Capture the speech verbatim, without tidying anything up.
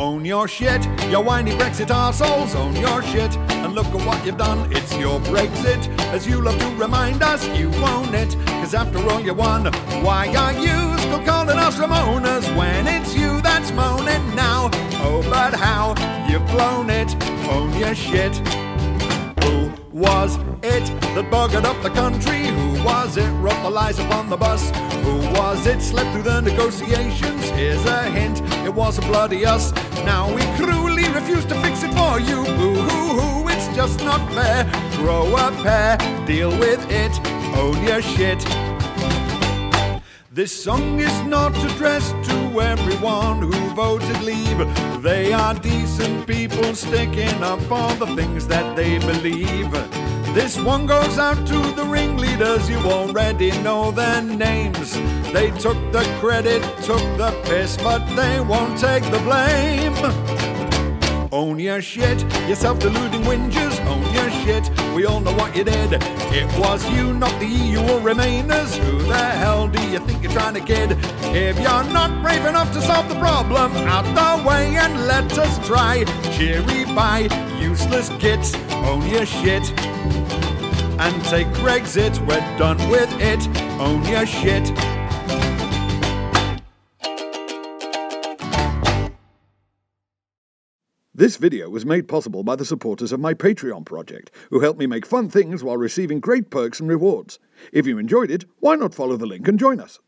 Own your shit, you whiny Brexit arseholes, own your shit, and look at what you've done, it's your Brexit, as you love to remind us, you own it, cause after all you won, why are you still calling us Ramonas, when it's you that's moaning now, oh but how, you've blown it, own your shit. Who was it that buggered up the country? Who was it wrote the lies upon the bus? Who was it slipped through the negotiations? Here's a hint, it wasn't bloody us. Now we cruelly refuse to fix it for you. Boo-hoo-hoo, it's just not fair. Grow a pair, deal with it, own your shit. This song is not addressed to everyone who voted Leave. They are decent people sticking up for the things that they believe. This one goes out to the ringleaders, you already know their names. They took the credit, took the piss, but they won't take the blame. Own your shit, you self-deluding whingers, own your shit. We all know what you did. It was you, not the E U or Remainers. Who the hell do you think you're trying to kid? If you're not brave enough to solve the problem, out the way and let us try. Cheery bye, useless gits, own your shit. And take Brexit, we're done with it, own your shit. This video was made possible by the supporters of my Patreon project, who helped me make fun things while receiving great perks and rewards. If you enjoyed it, why not follow the link and join us?